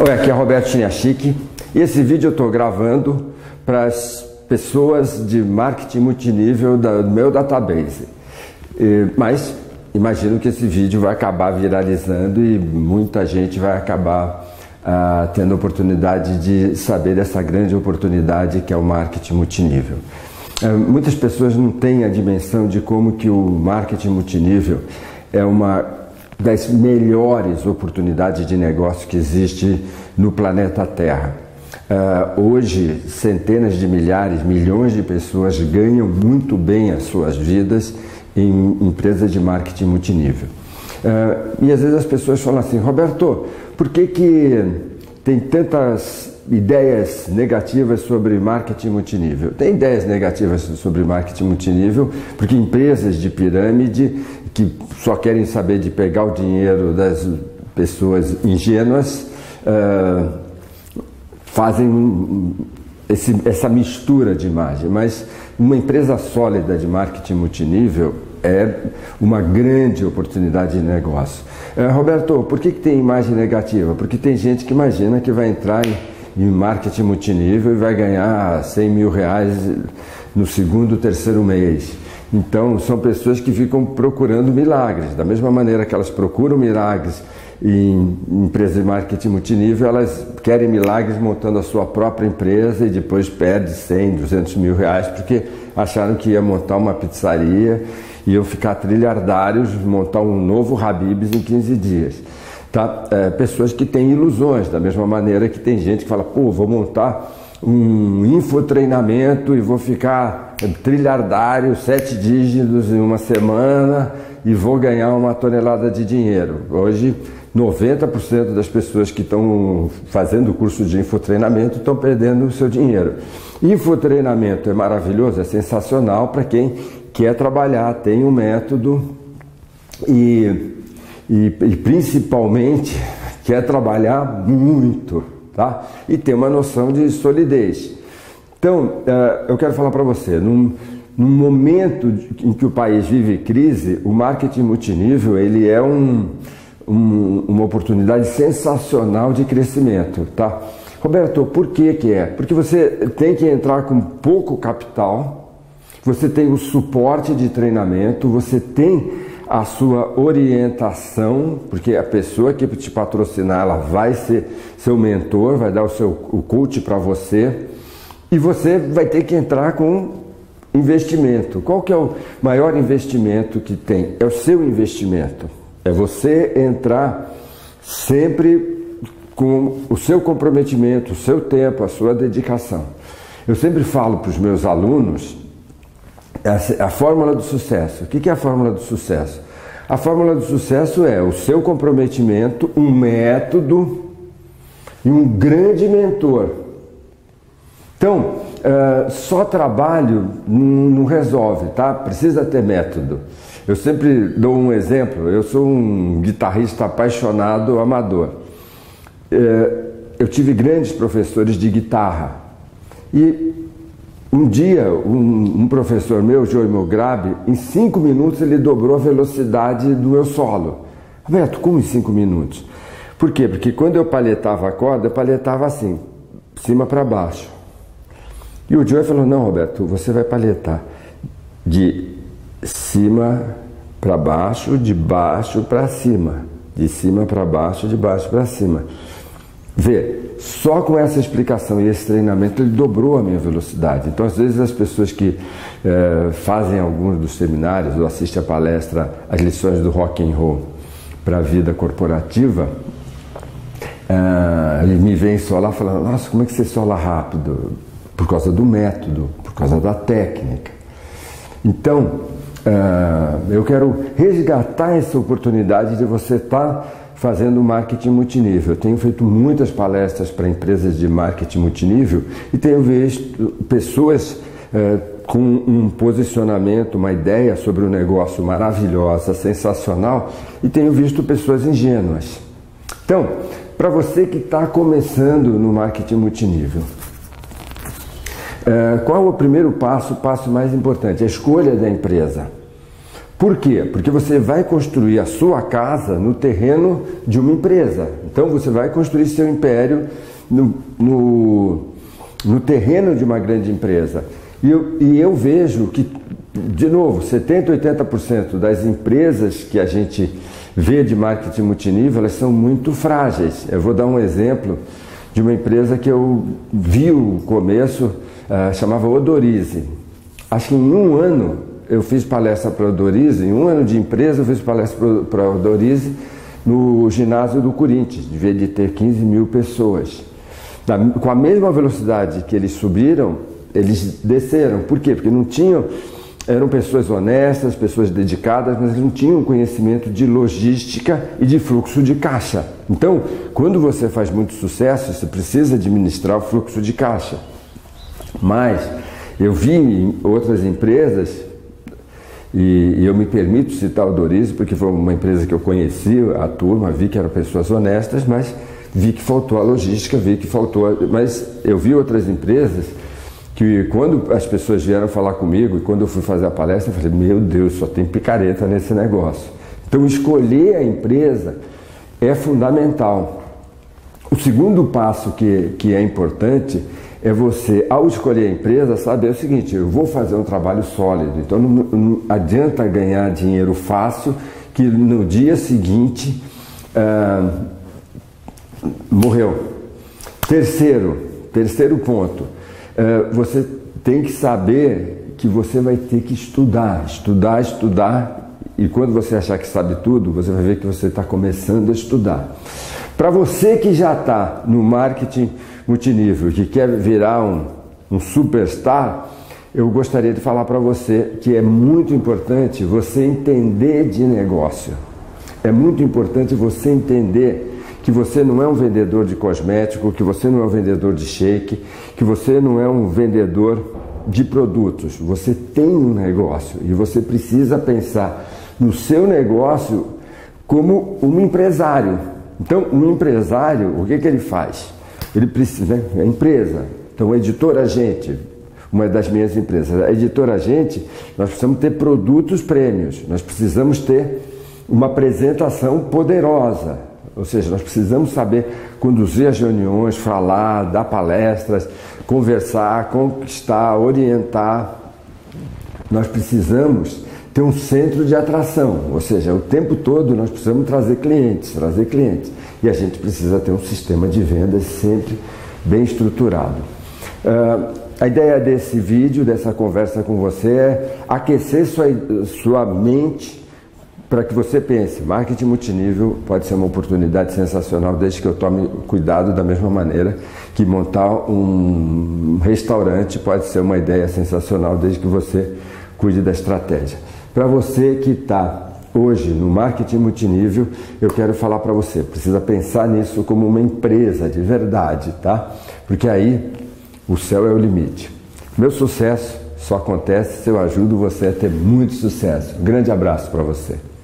Oi, aqui é Roberto Shinyashiki e esse vídeo eu estou gravando para as pessoas de marketing multinível do meu database. Mas imagino que esse vídeo vai acabar viralizando e muita gente vai acabar tendo a oportunidade de saber dessa grande oportunidade que é o marketing multinível. Muitas pessoas não têm a dimensão de como que o marketing multinível é uma das melhores oportunidades de negócio que existe no planeta Terra. Hoje, centenas de milhares, milhões de pessoas ganham muito bem as suas vidas em empresas de marketing multinível. E às vezes as pessoas falam assim, Roberto, por que que tem tantas ideias negativas sobre marketing multinível? Tem ideias negativas sobre marketing multinível porque empresas de pirâmide que só querem saber de pegar o dinheiro das pessoas ingênuas fazem essa mistura de imagem, mas uma empresa sólida de marketing multinível é uma grande oportunidade de negócio. Roberto, por que tem imagem negativa? Porque tem gente que imagina que vai entrar em marketing multinível e vai ganhar 100 mil reais no segundo, terceiro mês. Então, são pessoas que ficam procurando milagres. Da mesma maneira que elas procuram milagres em empresas de marketing multinível, elas querem milagres montando a sua própria empresa e depois perde 100, 200 mil reais porque acharam que ia montar uma pizzaria e iam ficar trilhardários, montar um novo Habib's em 15 dias. Tá? Pessoas que têm ilusões, da mesma maneira que tem gente que fala, pô, vou montar um infotreinamento e vou ficar trilhardário, 7 dígitos em uma semana e vou ganhar uma tonelada de dinheiro. Hoje, 90% das pessoas que estão fazendo o curso de infotreinamento estão perdendo o seu dinheiro. Infotreinamento é maravilhoso, é sensacional para quem quer trabalhar, tem um método e principalmente quer trabalhar muito, tá? E ter uma noção de solidez. Então, eu quero falar para você, num momento em que o país vive crise, o marketing multinível ele é uma oportunidade sensacional de crescimento, tá? Roberto, por que é? Porque você tem que entrar com pouco capital, você tem o suporte de treinamento, você tem a sua orientação, porque a pessoa que te patrocinar, ela vai ser seu mentor, vai dar o coach para você, e você vai ter que entrar com investimento. Qual que é o maior investimento que tem? É o seu investimento, é você entrar sempre com o seu comprometimento, o seu tempo, a sua dedicação. Eu sempre falo para os meus alunos, a fórmula do sucesso. O que é a fórmula do sucesso? A fórmula do sucesso é o seu comprometimento, um método e um grande mentor. Então, só trabalho não resolve, tá? Precisa ter método. Eu sempre dou um exemplo. Eu sou um guitarrista apaixonado, amador. Eu tive grandes professores de guitarra e um dia, um professor meu, Joey Mugrabi, em 5 minutos ele dobrou a velocidade do meu solo. Roberto, como em 5 minutos? Por quê? Porque quando eu palhetava a corda, eu palhetava assim, cima para baixo. E o Joey falou, não, Roberto, você vai palhetar de cima para baixo, de baixo para cima. De cima para baixo, de baixo para cima. Vê. Só com essa explicação e esse treinamento ele dobrou a minha velocidade. Então, às vezes, as pessoas que fazem alguns dos seminários ou assistem a palestra As Lições do Rock and Roll para a Vida Corporativa, me veem solar falando, nossa, como é que você sola rápido? Por causa do método, por causa da técnica. Então, eu quero resgatar essa oportunidade de você estar fazendo marketing multinível. Eu tenho feito muitas palestras para empresas de marketing multinível e tenho visto pessoas com um posicionamento, uma ideia sobre um negócio maravilhosa, sensacional, e tenho visto pessoas ingênuas. Então, para você que está começando no marketing multinível, qual é o primeiro passo, o passo mais importante? A escolha da empresa. Por quê? Porque você vai construir a sua casa no terreno de uma empresa. Então você vai construir seu império no terreno de uma grande empresa. E eu vejo que, de novo, 70%, 80% das empresas que a gente vê de marketing multinível, elas são muito frágeis. Eu vou dar um exemplo de uma empresa que eu vi o começo, chamava Odorize. Acho que em um ano eu fiz palestra para a Dorize, em um ano de empresa eu fiz palestra para a Dorize no ginásio do Corinthians, devia de ter 15 mil pessoas. Com a mesma velocidade que eles subiram, eles desceram. Por quê? Porque não tinham, eram pessoas honestas, pessoas dedicadas, mas não tinham conhecimento de logística e de fluxo de caixa. Então, quando você faz muito sucesso, você precisa administrar o fluxo de caixa. Mas eu vi em outras empresas, e eu me permito citar o Dorize, porque foi uma empresa que eu conheci, a turma, vi que eram pessoas honestas, mas vi que faltou a logística, vi que faltou... Mas eu vi outras empresas que, quando as pessoas vieram falar comigo e quando eu fui fazer a palestra, eu falei, meu Deus, só tem picareta nesse negócio. Então, escolher a empresa é fundamental. O segundo passo que é importante é você, ao escolher a empresa, saber o seguinte: eu vou fazer um trabalho sólido. Então não adianta ganhar dinheiro fácil que no dia seguinte morreu. Terceiro ponto, você tem que saber que você vai ter que estudar, e quando você achar que sabe tudo, você vai ver que você está começando a estudar. Para você que já está no marketing multinível, que quer virar um superstar, eu gostaria de falar para você que é muito importante você entender de negócio. É muito importante você entender que você não é um vendedor de cosmético, que você não é um vendedor de shake, que você não é um vendedor de produtos. Você tem um negócio e você precisa pensar no seu negócio como um empresário. Então, um empresário, o que ele faz? Ele precisa, né? É empresa. Então, a Editora Gente, uma das minhas empresas, a Editora Gente, nós precisamos ter produtos prêmios, nós precisamos ter uma apresentação poderosa, ou seja, nós precisamos saber conduzir as reuniões, falar, dar palestras, conversar, conquistar, orientar. Nós precisamos ter um centro de atração, ou seja, o tempo todo nós precisamos trazer clientes, e a gente precisa ter um sistema de vendas sempre bem estruturado. A ideia desse vídeo, dessa conversa com você, é aquecer sua mente para que você pense: marketing multinível pode ser uma oportunidade sensacional, desde que eu tome cuidado, da mesma maneira que montar um restaurante pode ser uma ideia sensacional, desde que você cuide da estratégia. Para você que está hoje no marketing multinível, eu quero falar para você: precisa pensar nisso como uma empresa de verdade, tá? Porque aí o céu é o limite. Meu sucesso só acontece se eu ajudo você a ter muito sucesso. Um grande abraço para você.